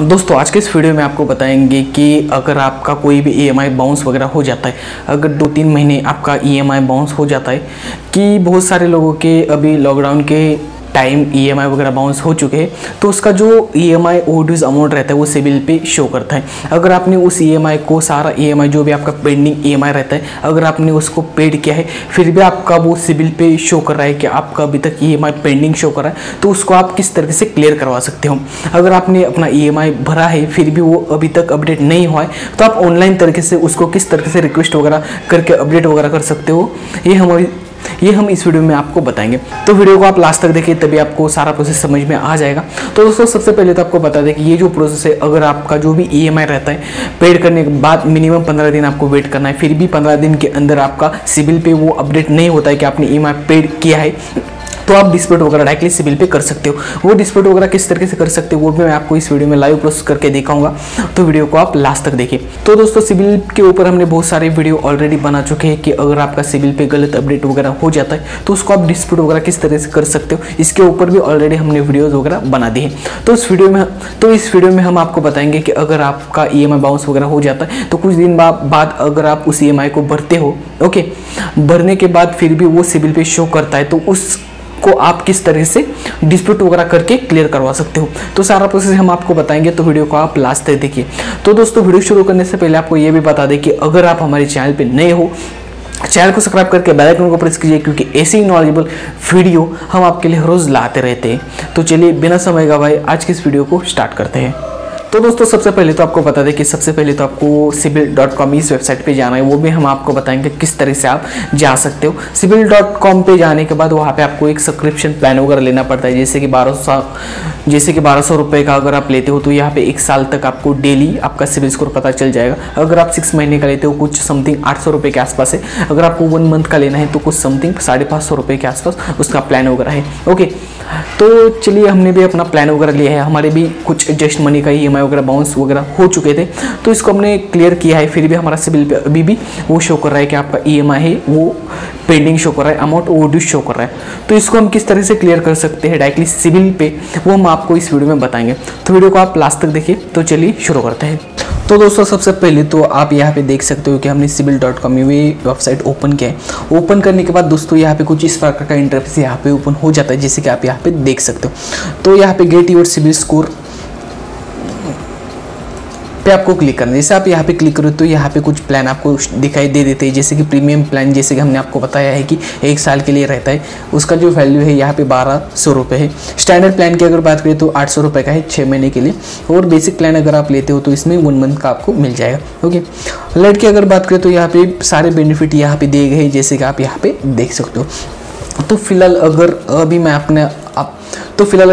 दोस्तों आज के इस वीडियो में आपको बताएंगे कि अगर आपका कोई भी ईएमआई बाउंस वगैरह हो जाता है, अगर 2-3 महीने आपका ईएमआई बाउंस हो जाता है कि बहुत सारे लोगों के अभी लॉकडाउन के टाइम ईएमआई वगैरह बाउंस हो चुके हैं, तो उसका जो ईएमआई ओवरड्यूज अमाउंट रहता है वो सिबिल पे शो करता है। अगर आपने उस ईएमआई को सारा ईएमआई जो भी आपका पेंडिंग ईएमआई रहता है अगर आपने उसको पेड किया है फिर भी आपका वो सिबिल पे शो कर रहा है कि आपका अभी तक ईएमआई पेंडिंग शो कर रहा है, तो उसको आप किस तरीके से क्लियर करवा सकते हो। अगर आपने अपना ईएमआई भरा है फिर भी वो अभी तक अपडेट नहीं हुआ है तो आप ऑनलाइन तरीके से उसको किस तरीके से रिक्वेस्ट वगैरह करके अपडेट वगैरह कर सकते हो, ये हम इस वीडियो में आपको बताएंगे। तो वीडियो को आप लास्ट तक देखिए तभी आपको सारा प्रोसेस समझ में आ जाएगा। तो दोस्तों सबसे पहले तो आपको बता दें कि ये जो प्रोसेस है, अगर आपका जो भी ईएमआई रहता है पेड करने के बाद मिनिमम 15 दिन आपको वेट करना है, फिर भी 15 दिन के अंदर आपका सिबिल पे वो अपडेट नहीं होता है कि आपने ईएमआई पेड किया है, तो आप डिस्प्यूट वगैरह डायरेक्टली सिबिल पे कर सकते हो। वो डिस्प्यूट वगैरह किस तरीके से कर सकते हो वो भी मैं आपको इस वीडियो में लाइव प्रोसेस करके दिखाऊंगा, तो वीडियो को आप लास्ट तक देखिए। तो दोस्तों सिबिल के ऊपर हमने बहुत सारे वीडियो ऑलरेडी बना चुके हैं कि अगर आपका सिबिल पे गलत अपडेट वगैरह हो जाता है तो उसको आप डिस्प्यूट वगैरह किस तरीके से कर सकते हो, इसके ऊपर भी ऑलरेडी हमने वीडियोज़ वगैरह बना दी है। तो इस वीडियो में हम आपको बताएंगे कि अगर आपका ईएमआई बाउंस वगैरह हो जाता है तो कुछ दिन बाद अगर आप उस ईएमआई को भरते हो, ओके, भरने के बाद फिर भी वो सिबिल पे शो करता है तो उस को आप किस तरह से डिस्प्यूट वगैरह करके क्लियर करवा सकते हो, तो सारा प्रोसेस हम आपको बताएंगे, तो वीडियो को आप लास्ट तक देखिए। तो दोस्तों वीडियो शुरू करने से पहले आपको ये भी बता दें कि अगर आप हमारे चैनल पे नए हो, चैनल को सब्सक्राइब करके बेल आइकन को प्रेस कीजिए क्योंकि ऐसी नॉलेजेबल वीडियो हम आपके लिए हर रोज लाते रहते हैं। तो चलिए बिना समय गवाए आज की इस वीडियो को स्टार्ट करते हैं। तो दोस्तों सबसे पहले तो आपको बता दें कि सबसे पहले तो आपको CIBIL.com इस वेबसाइट पे जाना है, वो भी हम आपको बताएंगे किस तरह से आप जा सकते हो। CIBIL.com पे जाने के बाद वहाँ पे आपको एक सब्सक्रिप्शन प्लान वगैरह लेना पड़ता है, जैसे कि 1200 रुपये का अगर आप लेते हो तो यहाँ पे 1 साल तक आपको डेली आपका सिबिल स्कोर पता चल जाएगा। अगर आप 6 महीने का लेते हो कुछ समथिंग 800 रुपये के आसपास है, अगर आपको 1 मंथ का लेना है तो कुछ समथिंग 550 रुपये के आसपास उसका प्लान वगैरह है, ओके। तो चलिए हमने भी अपना प्लान वगैरह लिया है, हमारे भी कुछ जस्ट मनी का ईएमआई वगैरह बाउंस वगैरह हो चुके थे तो इसको हमने क्लियर किया है, फिर भी हमारा सिबिल पे अभी भी वो शो कर रहा है कि आपका ईएमआई है वो पेंडिंग शो कर रहा है, अमाउंट ओवरड्यू शो कर रहा है। तो इसको हम किस तरह से क्लियर कर सकते हैं डायरेक्टली सिबिल पे, वो हम आपको इस वीडियो में बताएंगे, तो वीडियो को आप लास्ट तक देखिए। तो चलिए शुरू करते हैं। तो दोस्तों सबसे पहले तो आप यहाँ पे देख सकते हो कि हमने CIBIL.com वेबसाइट ओपन किया है। ओपन करने के बाद दोस्तों यहाँ पे कुछ इस प्रकार का इंटरफेस यहाँ पे ओपन हो जाता है, जैसे कि आप यहाँ पे देख सकते हो। तो यहाँ पे गेट योर सिबिल स्कोर पे आपको क्लिक करना है। जैसे आप यहाँ पे क्लिक करो तो यहाँ पे कुछ प्लान आपको दिखाई दे देते हैं, जैसे कि प्रीमियम प्लान, जैसे कि हमने आपको बताया है कि 1 साल के लिए रहता है, उसका जो वैल्यू है यहाँ पे 1200 रुपये है। स्टैंडर्ड प्लान की अगर बात करें तो 800 रुपये का है 6 महीने के लिए, और बेसिक प्लान अगर आप लेते हो तो इसमें 1 मंथ का आपको मिल जाएगा, ओके। अलर्ट की अगर बात करें तो यहाँ पे सारे बेनिफिट यहाँ पे दिए गए, जैसे कि आप यहाँ पे देख सकते हो। तो फिलहाल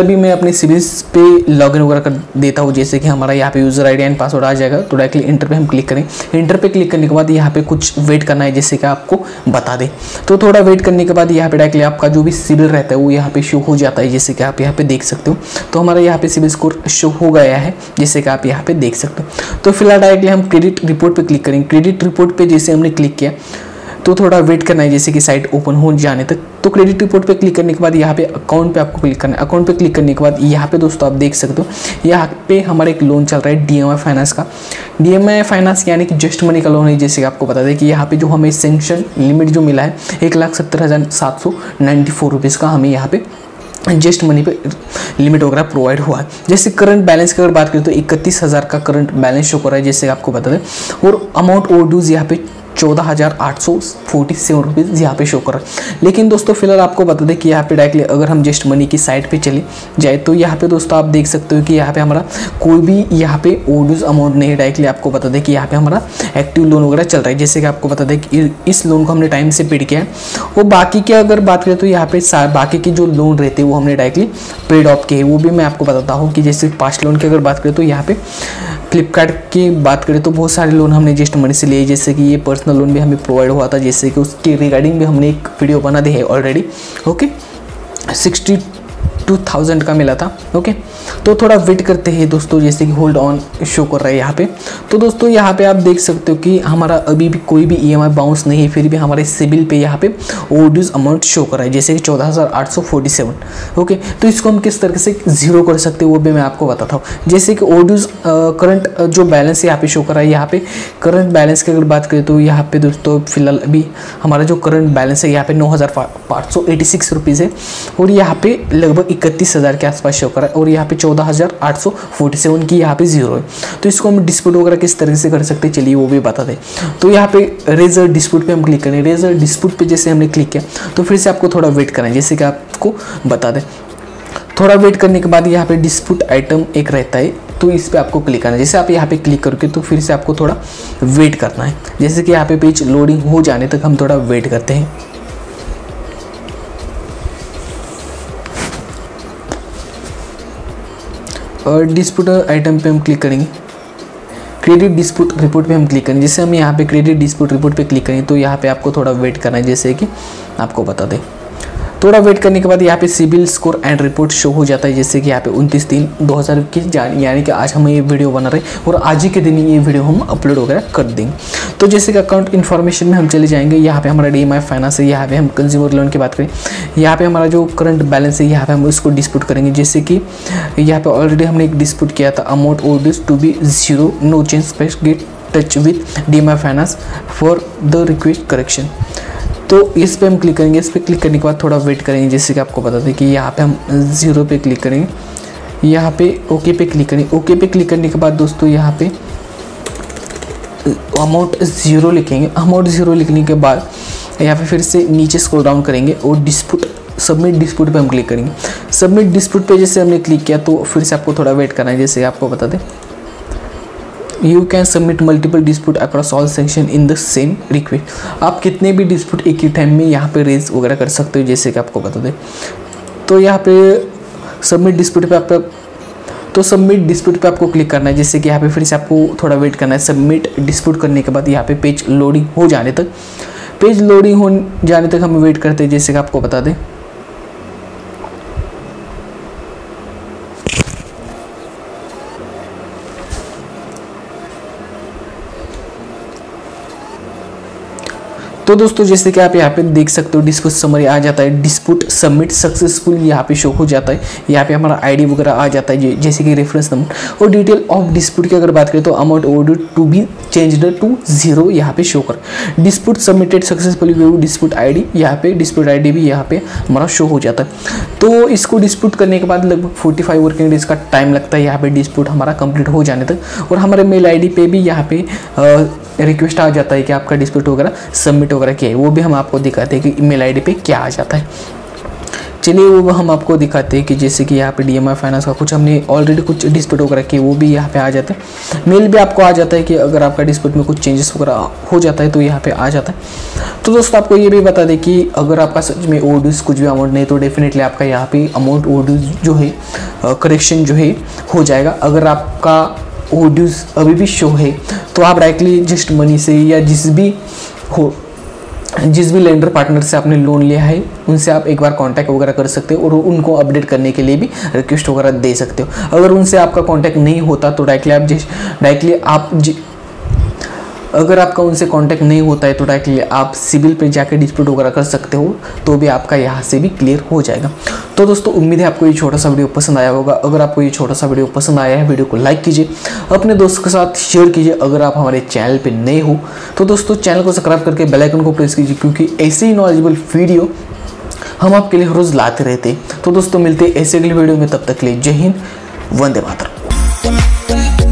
अभी मैं अपने सिबिल्स पे लॉगिन वगैरह कर देता हूँ, जैसे कि हमारा यहाँ पे यूज़र आईडी एंड पासवर्ड आ जाएगा। तो डायरेक्टली इंटर पे हम क्लिक करें, इंटर पे क्लिक करने के बाद यहाँ पे कुछ वेट करना है, जैसे कि आपको बता दें। तो थोड़ा वेट करने के बाद यहाँ पे डायरेक्टली आपका जो भी सिबिल रहता है वो यहाँ पे शो हो जाता है, जैसे कि आप यहाँ पे देख सकते हो। तो हमारा यहाँ पे सिबिल स्कोर शो हो गया है, जैसे कि आप यहाँ पे देख सकते हो। तो फिलहाल डायरेक्टली हम क्रेडिट रिपोर्ट पर क्लिक करेंगे। क्रेडिट रिपोर्ट पर जैसे हमने क्लिक किया तो थोड़ा वेट करना है, जैसे कि साइट ओपन हो जाने तक। तो क्रेडिट रिपोर्ट पे क्लिक करने के बाद यहाँ पे अकाउंट पे आपको क्लिक करना है। अकाउंट पे क्लिक करने के बाद यहाँ पे दोस्तों आप देख सकते हो यहाँ पे हमारा एक लोन चल रहा है DMI फाइनेंस का। DMI फाइनेंस यानी कि जस्ट मनी का लोन है, जैसे कि आपको बता दें कि यहाँ पे जो हमें सेंक्शन लिमिट जो मिला है 1,70,794 रुपीज़ का हमें यहाँ पे जस्ट मनी पे लिमिट वगैरह प्रोवाइड हुआ है। जैसे करंट बैलेंस की अगर बात करें तो 31,000 का करंट बैलेंस शो कर रहा है, जैसे आपको बता दें, और अमाउंट ओवरड्यूज यहाँ पे 14,847 रुपीज़ यहाँ पे शो कर रहा है। लेकिन दोस्तों फिलहाल आपको बता दें कि यहाँ पे डायरेक्टली अगर हम जस्ट मनी की साइट पे चले जाए तो यहाँ पे दोस्तों आप देख सकते हो कि यहाँ पे हमारा कोई भी यहाँ पे ओवरड्यूज अमाउंट नहीं है। डायरेक्टली आपको बता दें कि यहाँ पे हमारा एक्टिव लोन वगैरह चल रहा है, जैसे कि आपको बता दें कि इस लोन को हमने टाइम से पेड किया है। और बाकी की अगर बात करें तो यहाँ पर बाकी के जो लोन रहते हैं वो हमने डायरेक्टली पेड ऑफ किए, वो भी मैं आपको बताता हूँ। कि जैसे पास्ट लोन की अगर बात करें तो यहाँ पे फ्लिपकार्ट की बात करें तो बहुत सारे लोन हमने जस्ट मनी से लिए, जैसे कि ये पर्सनल लोन भी हमें प्रोवाइड हुआ था, जैसे कि उसके रिगार्डिंग भी हमने एक वीडियो बना दी है ऑलरेडी, ओके। 60 2000 का मिला था। ओके, तो थोड़ा वेट करते हैं दोस्तों, जैसे कि होल्ड ऑन शो कर रहा है यहाँ पे। तो दोस्तों यहाँ पे आप देख सकते हो कि हमारा अभी भी कोई भी ईएमआई बाउंस नहीं है, फिर भी हमारे सिबिल पे यहाँ पे ओवरड्यूज अमाउंट शो कर रहा है, जैसे कि 14,847। ओके, तो इसको हम किस तरह से जीरो कर सकते हैं वो भी मैं आपको बताता हूँ। जैसे कि ओवरड्यूज करंट जो बैलेंस यहाँ पे शो कर रहा है, यहाँ पे करंट बैलेंस की अगर बात करें तो यहाँ पे दोस्तों फिलहाल अभी हमारा जो करंट बैलेंस है यहाँ पे 9,586 रुपीज़ है, और यहाँ पे लगभग 31,000 के आसपास शो कर रहा है, और यहाँ पे 14,847 की यहाँ पे जीरो है। तो इसको हम डिस्प्यूट वगैरह किस तरीके से कर सकते हैं चलिए वो भी बता दें। तो यहाँ पे रेजर डिस्प्यूट पे हम क्लिक करें, रेजर डिस्प्यूट पे जैसे हमने क्लिक किया तो फिर से आपको थोड़ा वेट करना है, जैसे कि आपको बता दें। थोड़ा वेट करने के बाद यहाँ पे डिस्प्यूट आइटम एक रहता है, तो इस पर आपको क्लिक करना है। जैसे आप यहाँ पे क्लिक करके तो फिर से आपको थोड़ा वेट करना है, जैसे कि यहाँ पे पेज लोडिंग हो जाने तक हम थोड़ा वेट करते हैं। और डिस्प्यूट आइटम पे हम क्लिक करेंगे, क्रेडिट डिस्प्यूट रिपोर्ट पे हम क्लिक करेंगे। जैसे हम यहाँ पे क्रेडिट डिस्प्यूट रिपोर्ट पे क्लिक करेंगे तो यहाँ पे आपको थोड़ा वेट करना है, जैसे कि आपको बता दें। थोड़ा वेट करने के बाद यहाँ पे CIBIL score and report show हो जाता है, जैसे कि यहाँ पे 29/3/2000 की यानी कि आज हम ये वीडियो बना रहे हैं और आज ही के दिन ये वीडियो हम अपलोड वगैरह कर देंगे। तो जैसे कि अकाउंट इन्फॉर्मेशन में हम चले जाएंगे, यहाँ पे हमारा DMI फाइनेंस है, यहाँ पे हम कंज्यूमर लोन की बात करें, यहाँ पे हमारा जो करंट बैलेंस है यहाँ पे हम उसको डिस्प्यूट करेंगे। जैसे कि यहाँ पे ऑलरेडी हमने एक डिस्प्यूट किया था, amount overdues to be zero, no change space get touch with DMI finance for the request correction. तो इस पे हम क्लिक करेंगे, इस पे क्लिक करने के बाद थोड़ा वेट करेंगे, जैसे कि आपको बता दें कि यहाँ पे हम ज़ीरो पे क्लिक करेंगे, यहाँ पे ओके पे क्लिक करेंगे। ओके पे क्लिक करने के बाद दोस्तों यहाँ पे अमाउंट ज़ीरो लिखेंगे, अमाउंट ज़ीरो लिखने के बाद यहाँ पे फिर से नीचे स्क्रॉल डाउन करेंगे और डिस्प्यूट सबमिट डिस्प्यूट पे हम क्लिक करेंगे। सबमिट डिस्प्यूट पे जैसे हमने क्लिक किया तो फिर से आपको थोड़ा वेट करना है, जैसे आपको बता दें you can submit multiple dispute across all section in the same request. आप कितने भी डिस्प्यूट एक ही टाइम में यहाँ पे रेज वगैरह कर सकते हो, जैसे कि आपको बता दें। तो यहाँ पे सबमिट डिस्प्यूट पे आपका सबमिट डिस्प्यूट पे आपको क्लिक करना है, जैसे कि यहाँ पे फिर से आपको थोड़ा वेट करना है। सबमिट डिस्प्यूट करने के बाद यहाँ पे पेज लोडिंग हो जाने तक हम वेट करते हैं, जैसे कि आपको बता दें। तो दोस्तों जैसे कि आप यहाँ पे देख सकते हो डिस्प्यूट समरी आ जाता है, डिस्प्यूट सबमिट सक्सेसफुल यहाँ पे शो हो जाता है। यहाँ पे हमारा आईडी वगैरह आ जाता है, जैसे कि रेफरेंस नंबर और डिटेल ऑफ डिस्प्यूट की अगर बात करें तो amount overdue to be changed to zero यहाँ पे शो कर, dispute submitted successfully view dispute ID, यहाँ पे डिस्प्यूट आईडी भी यहाँ पे हमारा शो हो जाता है। तो इसको डिस्प्यूट करने के बाद लगभग 45 वर्किंग डेज का टाइम लगता है यहाँ पे डिस्प्यूट हमारा कंप्लीट हो जाने तक, और हमारे मेल आईडी पे भी यहाँ पे रिक्वेस्ट आ जाता है कि आपका डिस्प्यूट वगैरह सबमिट वगैरह किया है, वो भी हम आपको दिखाते हैं कि ईमेल आईडी पे क्या आ जाता है। चलिए वो हम आपको दिखाते हैं कि जैसे कि यहाँ पे DMI फाइनेंस का कुछ हमने ऑलरेडी कुछ डिस्प्यूट वगैरह किए वो भी यहाँ पे आ जाता है। मेल भी आपको आ जाता है कि अगर आपका डिस्प्यूट में कुछ चेंजेस वगैरह हो जाता है तो यहाँ पे आ जाता है। तो दोस्तों आपको ये भी बता दें कि अगर आपका सच में ओवरड्यूज कुछ भी अमाउंट नहीं तो डेफिनेटली आपका यहाँ पर अमाउंट ओवरड्यूज जो है करेक्शन जो है हो जाएगा। अगर आपका ओवरड्यूज अभी भी शो है तो आप डायरेक्टली जस्ट मनी से या जिस भी लेंडर पार्टनर से आपने लोन लिया है उनसे आप एक बार कांटेक्ट वगैरह कर सकते हो और उनको अपडेट करने के लिए भी रिक्वेस्ट वगैरह दे सकते हो। अगर उनसे आपका कांटेक्ट नहीं होता तो डायरेक्टली आप सिबिल पे जाकर डिस्प्यूट वगैरह कर सकते हो, तो भी आपका यहाँ से भी क्लियर हो जाएगा। तो दोस्तों उम्मीद है आपको ये छोटा सा वीडियो पसंद आया होगा। अगर आपको ये छोटा सा वीडियो पसंद आया है वीडियो को लाइक कीजिए, अपने दोस्तों के साथ शेयर कीजिए। अगर आप हमारे चैनल पर नए हो तो दोस्तों चैनल को सब्सक्राइब करके बेल आइकन को प्रेस कीजिए, क्योंकि ऐसे ही नॉलेजेबल वीडियो हम आपके लिए हर रोज़ लाते रहते हैं। तो दोस्तों मिलते हैं ऐसे अगले वीडियो में, तब तक के लिए जय हिंद, वंदे मातरम।